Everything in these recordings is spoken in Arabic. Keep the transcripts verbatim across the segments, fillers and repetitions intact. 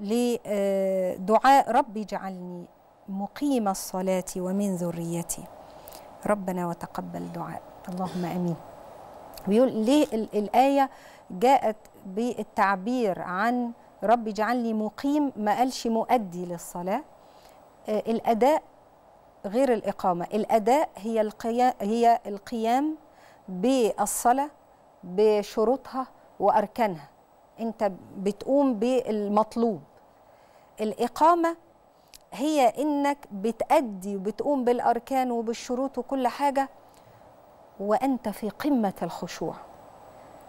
لدعاء رب اجعلني مقيم الصلاة ومن ذريتي. ربنا وتقبل دعاء، اللهم امين. بيقول ليه الآية جاءت بالتعبير عن رب اجعلني مقيم، ما قالش مؤدي للصلاة. الأداء غير الإقامة، الأداء هي القيام هي القيام بالصلاة بشروطها وأركانها، أنت بتقوم بالمطلوب. الإقامة هي إنك بتأدي وبتقوم بالأركان وبالشروط وكل حاجة وأنت في قمة الخشوع،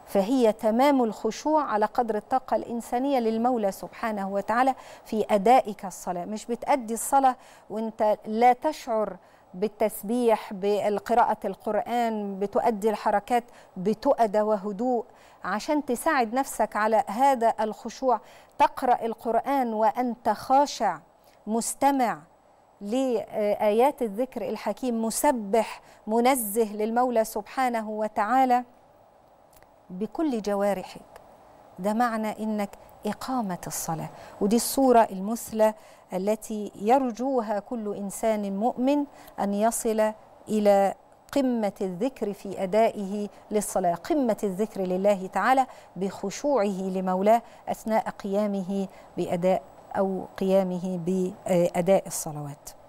فهي تمام الخشوع على قدر الطاقة الإنسانية للمولى سبحانه وتعالى في أدائك الصلاة. مش بتأدي الصلاة وأنت لا تشعر بالتسبيح بالقراءة القرآن، بتؤدي الحركات بتؤدى وهدوء عشان تساعد نفسك على هذا الخشوع. تقرأ القرآن وأنت خاشع مستمع لآيات الذكر الحكيم، مسبح منزه للمولى سبحانه وتعالى بكل جوارحك. ده معنى إنك إقامة الصلاة، ودي الصورة المثلى التي يرجوها كل إنسان مؤمن، أن يصل إلى قمة الذكر في أدائه للصلاة، قمة الذكر لله تعالى بخشوعه لمولاه أثناء قيامه بأداء أو قيامه بأداء الصلوات.